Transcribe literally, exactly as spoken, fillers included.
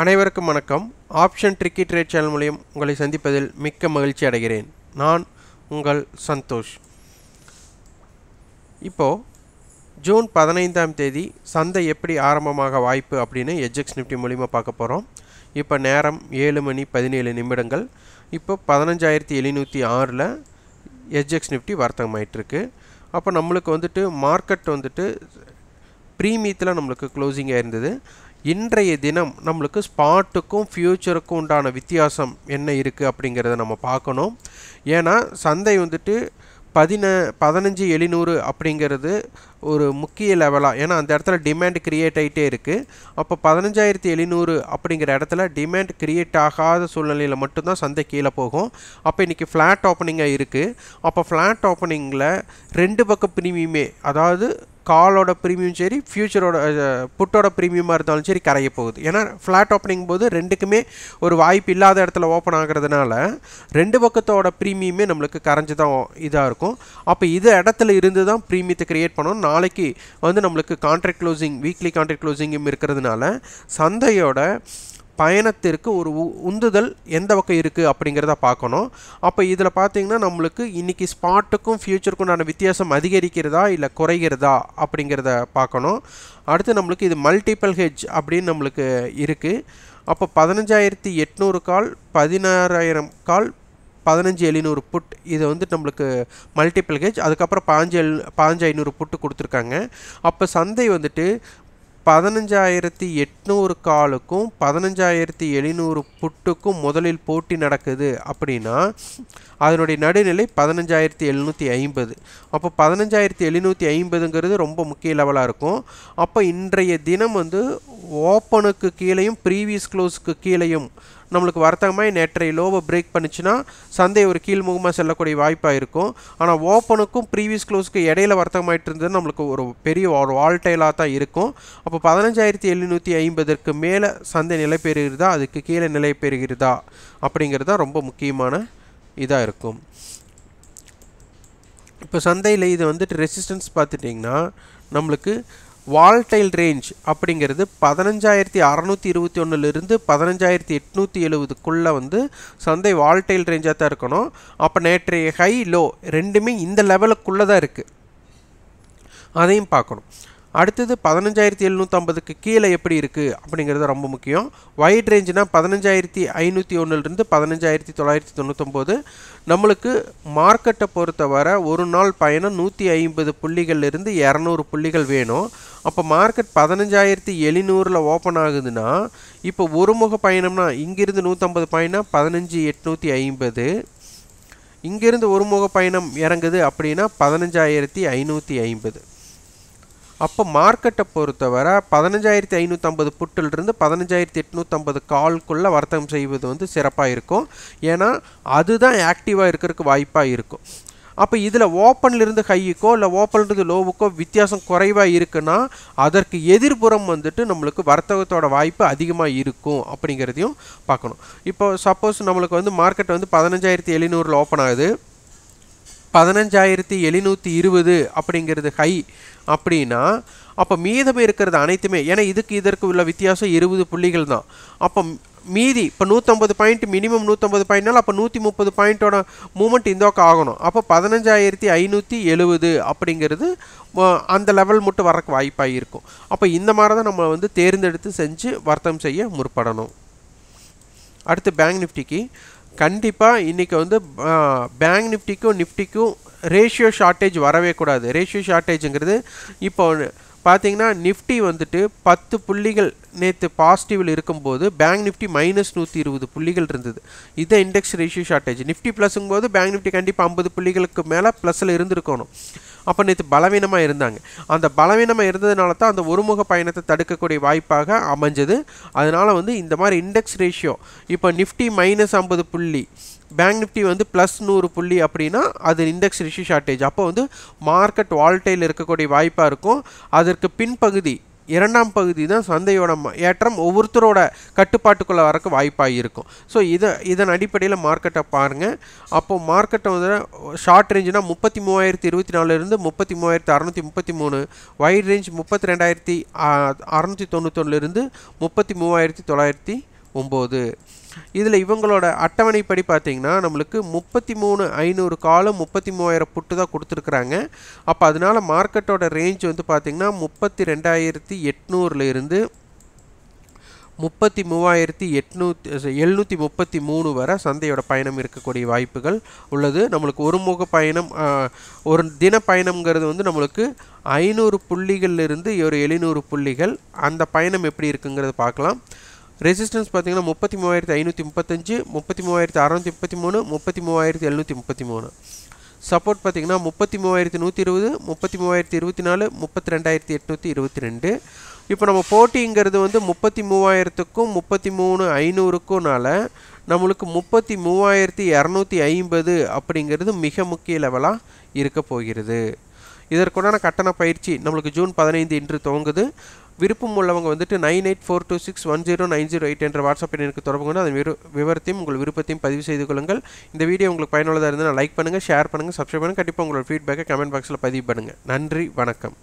அனைவருக்கும் வணக்கம். Option tricky trade channel மூலம் உங்களை சந்திப்பதில் மிக்க மகிழ்ச்சி அடைகிறேன். நான் உங்கள் சந்தோஷ். இப்போது ஜூன் பதினைந்தாம் தேதி சந்தை எப்படி ஆரம்பமாக வாய்ப்பு அப்படின்னு எஜெக்ஸ் நிஃப்டி மூலிமா பார்க்க போகிறோம். இப்போ நேரம் ஏழு மணி பதினேழு நிமிடங்கள். இப்போ பதினஞ்சாயிரத்தி எழுநூற்றி ஆறில் எஜெக்ஸ் நிஃப்டி வர்த்தகமாயிட்ருக்கு. அப்போ நம்மளுக்கு வந்துட்டு மார்க்கெட் வந்துட்டு ப்ரீமியத்தில் நம்மளுக்கு க்ளோசிங்காக இருந்தது. இன்றைய தினம் நம்மளுக்கு ஸ்பாட்டுக்கும் ஃப்யூச்சருக்கும் உண்டான வித்தியாசம் என்ன இருக்குது அப்படிங்கிறத நம்ம பார்க்கணும். ஏன்னா சந்தை வந்துட்டு பதின பதினஞ்சு எழுநூறு அப்படிங்கிறது ஒரு முக்கிய லெவலாக, ஏன்னா அந்த இடத்துல டிமாண்ட் க்ரியேட் ஆகிட்டே இருக்குது. அப்போ பதினஞ்சாயிரத்தி எழுநூறு அப்படிங்கிற இடத்துல டிமாண்ட் க்ரியேட் ஆகாத சூழ்நிலையில் மட்டும்தான் சந்தை கீழே போகும். அப்போ இன்றைக்கி ஃப்ளாட் ஓப்பனிங்காக இருக்குது. அப்போ ஃப்ளாட் ஓப்பனிங்கில் ரெண்டு பக்கம் ப்ரீமியமே, அதாவது காலோட ப்ரீமியம் சரி, ஃப்யூச்சரோட புட்டோட ப்ரீமியமாக இருந்தாலும் சரி, கரைய போகுது. ஏன்னா ஃப்ளாட் ஓப்பனிங் போது ரெண்டுக்குமே ஒரு வாய்ப்பு இல்லாத இடத்துல ஓப்பன் ஆகிறதுனால ரெண்டு பக்கத்தோட ப்ரீமியமே நம்மளுக்கு கரைஞ்சி தான் இதாக இருக்கும். அப்போ இது இடத்துல இருந்து தான் ப்ரீமியத்தை க்ரியேட் பண்ணணும். நாளைக்கு வந்து நம்மளுக்கு கான்ட்ராக்ட் க்ளோசிங், வீக்லி கான்ட்ராக்ட் க்ளோசிங்கும் இருக்கிறதுனால சந்தையோட பயணத்திற்கு ஒரு உந்துதல் எந்த பக்கம் இருக்குது அப்படிங்கிறத பார்க்கணும். அப்போ இதில் பார்த்திங்கன்னா நம்மளுக்கு இன்றைக்கி ஸ்பாட்டுக்கும் ஃப்யூச்சருக்கும் உண்டான வித்தியாசம் அதிகரிக்கிறதா இல்லை குறைகிறதா அப்படிங்கிறத பார்க்கணும். அடுத்து நம்மளுக்கு இது மல்டிபிள் ஹெட்ஜ் அப்படின்னு நம்மளுக்கு இருக்குது. அப்போ பதினஞ்சாயிரத்தி எட்நூறு கால், பதினாறாயிரம் கால், பதினஞ்சு எழுநூறு புட், இது வந்து நம்மளுக்கு மல்டிபிள் ஹெட்ஜ். அதுக்கப்புறம் பாஞ்சு எழு பாஞ்சு ஐநூறு புட்டு கொடுத்துருக்காங்க. அப்போ சந்தை வந்துட்டு பதினஞ்சாயிரத்தி எட்நூறு காலுக்கும் பதினஞ்சாயிரத்தி எழுநூறு புட்டுக்கும் முதலில் போட்டி நடக்குது அப்படின்னா அதனுடைய நடுநிலை பதினஞ்சாயிரத்தி எழுநூற்றி ஐம்பது. அப்போ பதினஞ்சாயிரத்தி எழுநூற்றி ஐம்பதுங்கிறது ரொம்ப முக்கிய லெவலாக இருக்கும். அப்போ இன்றைய தினம் வந்து ஓப்பனுக்கு கீழேயும் ப்ரீவியஸ் க்ளோஸுக்கு கீழேயும் நம்மளுக்கு வர்த்தகமாக நேற்றைய லோவை பிரேக் பண்ணிச்சுன்னா சந்தை ஒரு கீழ்முகமாக செல்லக்கூடிய வாய்ப்பாக இருக்கும். ஆனால் ஓப்பனுக்கும் ப்ரீவியஸ் க்ளோஸுக்கு இடையில வர்த்தகமாகிட்டு இருந்தது நம்மளுக்கு ஒரு பெரிய ஒரு வால்டைலாக தான் இருக்கும். அப்போ பதினஞ்சாயிரத்தி எழுநூற்றி ஐம்பதுக்கு மேலே சந்தை நிலை பெறுகிறதா அதுக்கு கீழே நிலை பெறுகிறதா அப்படிங்கிறது ரொம்ப முக்கியமான இதாக இருக்கும். இப்போ சந்தையில் இது வந்துட்டு ரெசிஸ்டன்ஸ் பார்த்துட்டிங்கன்னா நம்மளுக்கு வால்டைல் ரேஞ்ச் அப்படிங்கிறது பதினஞ்சாயிரத்தி அறநூற்றி இருபத்தி ஒன்றுலேருந்து பதினஞ்சாயிரத்தி எட்நூற்றி எழுபதுக்குள்ளே வந்து சந்தை வால்டைல் ரேஞ்சாக தான் இருக்கணும். அப்போ நேற்றைய ஹை லோ ரெண்டுமே இந்த லெவலுக்குள்ளே தான் இருக்குது, அதையும் பார்க்கணும். அடுத்தது பதினஞ்சாயிரத்தி எழுநூற்றம்பதுக்கு கீழே எப்படி இருக்குது அப்படிங்கிறது ரொம்ப முக்கியம். வைட் ரேஞ்சுனால் பதினஞ்சாயிரத்தி ஐநூற்றி ஒன்றுலேருந்து பதினஞ்சாயிரத்தி தொள்ளாயிரத்தி தொண்ணூற்றொம்பது. நம்மளுக்கு மார்க்கெட்டை பொறுத்தவரை ஒரு நாள் பயணம் நூற்றி ஐம்பது புள்ளிகள்லேருந்து இரநூறு புள்ளிகள் வேணும். அப்போ மார்க்கெட் பதினஞ்சாயிரத்தி எழுநூறில் ஓப்பன் ஆகுதுன்னா இப்போ ஒரு முக பயணம்னா இங்கிருந்து நூற்றம்பது பயணம் பதினஞ்சு எட்நூற்றி ஐம்பது, இங்கிருந்து ஒரு முக பயணம் இறங்குது அப்படின்னா பதினஞ்சாயிரத்தி ஐநூற்றி ஐம்பது. அப்போ மார்க்கெட்டை பொறுத்தவரை பதினஞ்சாயிரத்தி ஐநூற்றம்பது புட்டிலிருந்து பதினஞ்சாயிரத்தி எட்நூற்றம்பது கால்குள்ளே வர்த்தகம் செய்வது வந்து சிறப்பாக இருக்கும். ஏன்னா அதுதான் ஆக்டிவாக இருக்கிறதுக்கு வாய்ப்பாக இருக்கும். அப்போ இதில் ஓப்பன்லேருந்து ஹையிக்கோ இல்லை ஓப்பன்லேருந்து லோவுக்கோ வித்தியாசம் குறைவாக இருக்குன்னா அதற்கு எதிர்புறம் வந்துட்டு நம்மளுக்கு வர்த்தகத்தோட வாய்ப்பு அதிகமாக இருக்கும் அப்படிங்கிறதையும் பார்க்கணும். இப்போ சப்போஸ் நம்மளுக்கு வந்து மார்க்கெட் வந்து பதினஞ்சாயிரத்தி எழுநூறில் ஓப்பன் ஆகுது, பதினஞ்சாயிரத்தி எழுநூற்றி இருபது அப்படிங்கிறது ஹை அப்படின்னா அப்போ மீதம் இருக்கிறது அனைத்துமே, ஏன்னா இதுக்கு இதற்கு உள்ள வித்தியாசம் இருபது புள்ளிகள் தான். அப்போ மீதி இப்போ நூற்றம்பது பாயிண்ட், மினிமம் நூற்றம்பது பாயிண்ட்னால அப்போ நூற்றி முப்பது பாயிண்ட்டோட மூமெண்ட் இந்தோக்கம் ஆகணும். அப்போ பதினஞ்சாயிரத்தி ஐநூற்றி எழுபது அப்படிங்கிறது அந்த லெவல் மட்டும் வரக்கு வாய்ப்பாக இருக்கும். அப்போ இந்த மாதிரி தான் நம்ம வந்து தேர்ந்தெடுத்து செஞ்சு வர்த்தகம் செய்ய முற்படணும். அடுத்து பேங்க் நிஃப்டிக்கு கண்டிப்பாக இன்றைக்கி வந்து பேங்க் நிஃப்டிக்கும் நிஃப்டிக்கும் ரேஷியோ ஷார்ட்டேஜ் வரவே கூடாது. ரேஷியோ ஷார்ட்டேஜுங்கிறது இப்போ பார்த்திங்கன்னா நிஃப்டி வந்துட்டு பத்து புள்ளிகள் நேற்று பாசிட்டிவில் இருக்கும்போது பேங்க் நிஃப்டி மைனஸ் நூற்றி இருபது புள்ளிகள் இருந்தது. இதை இண்டெக்ஸ் ரேஷியோ ஷார்ட்டேஜ். நிஃப்டி ப்ளஸ்ஸுங்கும் போது பேங்க் நிஃப்டி கண்டிப்பாக ஐம்பது புள்ளிகளுக்கு மேலே ப்ளஸில் இருந்திருக்கணும். அப்போ நேற்று பலவீனமாக இருந்தாங்க. அந்த பலவீனமாக இருந்ததுனால தான் அந்த ஒருமுக பயணத்தை தடுக்கக்கூடிய வாய்ப்பாக அமைஞ்சது. அதனால் வந்து இந்த மாதிரி இண்டெக்ஸ் ரேஷியோ இப்போ நிஃப்டி மைனஸ் ஐம்பது புள்ளி, பேங்க் நிஃப்டி வந்து ப்ளஸ் நூறு புள்ளி அப்படின்னா அது இண்டெக்ஸ் ரேஷியோ ஷார்ட்டேஜ். அப்போ வந்து மார்க்கெட் வால்டைல் இருக்கக்கூடிய வாய்ப்பாக இருக்கும். அதற்கு பின்பகுதி இரண்டாம் பகுதி தான் சந்தையோட ஏற்றம் ஒவ்வொருத்தரோட கட்டுப்பாட்டுக்குள்ள வரக்கு வாய்ப்பாக இருக்கும். ஸோ இது இதன் அடிப்படையில் மார்க்கெட்டை பாருங்க. அப்போ மார்க்கெட்டை வந்து ஷார்ட் ரேஞ்சுனா முப்பத்தி மூவாயிரத்தி இருபத்தி நாலுலேருந்து முப்பத்தி மூவாயிரத்தி அறநூற்றி முப்பத்தி மூணு வைட் ரேஞ்ச் முப்பத்தி ரெண்டாயிரத்தி அறநூற்றி தொண்ணூத்தொன்னுலேருந்து முப்பத்தி மூவாயிரத்தி தொள்ளாயிரத்தி ஒம்பது. இதில் இவங்களோட அட்டவணைப்படி பார்த்தீங்கன்னா நம்மளுக்கு முப்பத்தி மூணு ஐநூறு காலம் முப்பத்தி மூவாயிரம் புட்டு தான் கொடுத்துருக்குறாங்க. அப்போ அதனால் மார்க்கெட்டோட ரேஞ்ச் வந்து பார்த்திங்கன்னா முப்பத்தி ரெண்டாயிரத்தி எட்நூறுலேருந்து முப்பத்தி மூவாயிரத்தி எட்நூற்றி எழுநூற்றி முப்பத்தி மூணு வரை சந்தையோட பயணம் இருக்கக்கூடிய வாய்ப்புகள் உள்ளது. நம்மளுக்கு ஒரு முக பயணம் ஒரு தின பயணம்ங்கிறது வந்து நம்மளுக்கு ஐநூறு புள்ளிகள்லேருந்து ஒரு எழுநூறு புள்ளிகள் அந்த பயணம் எப்படி இருக்குங்கிறத பார்க்கலாம். ரெசிஸ்டன்ஸ் பார்த்தீங்கன்னா முப்பத்தி மூவாயிரத்தி ஐநூற்றி முப்பத்தஞ்சு முப்பத்தி மூவாயிரத்தி அறநூற்றி முப்பத்தி மூணு முப்பத்தி மூவாயிரத்தி எழுநூற்றி முப்பத்தி மூணு. சப்போர்ட் பார்த்தீங்கன்னா முப்பத்தி மூவாயிரத்தி நூற்றி இருபது முப்பத்தி மூவாயிரத்தி இருபத்தி நாலு முப்பத்தி ரெண்டாயிரத்தி எட்நூற்றி இருபத்தி ரெண்டு. இப்போ நம்ம போட்டிங்கிறது வந்து முப்பத்தி மூவாயிரத்துக்கும் முப்பத்தி மூணு ஐநூறுக்கும்னால நம்மளுக்கு முப்பத்தி மூவாயிரத்தி இரநூத்தி ஐம்பது அப்படிங்கிறது மிக முக்கிய லெவலாக இருக்க போகிறது. இதற்குண்டான கட்டண பயிற்சி நம்மளுக்கு ஜூன் பதினைந்து இன்று துவங்குது. விருப்பம் உள்ளவங்க வந்துட்டு nine eight four two six one zero nine zero eight என்ற வாட்ஸ்அப் எனக்கு தொடர்பு கொண்டு அதன் விரு விவரத்தையும் உங்கள் விருப்பத்தையும் பதிவு செய்து கொள்ளுங்கள். இந்த வீடியோ உங்களுக்கு பயனுள்ளதாக இருந்தால் லைக் பண்ணுங்கள், ஷேர் பண்ணுங்கள், சப்ஸ்கிரைப் பண்ணுங்கள். கண்டிப்பாக உங்களோட ஃபீட்பேக்கை கமெண்ட் பாக்ஸில் பதிவு பண்ணுங்கள். நன்றி, வணக்கம்.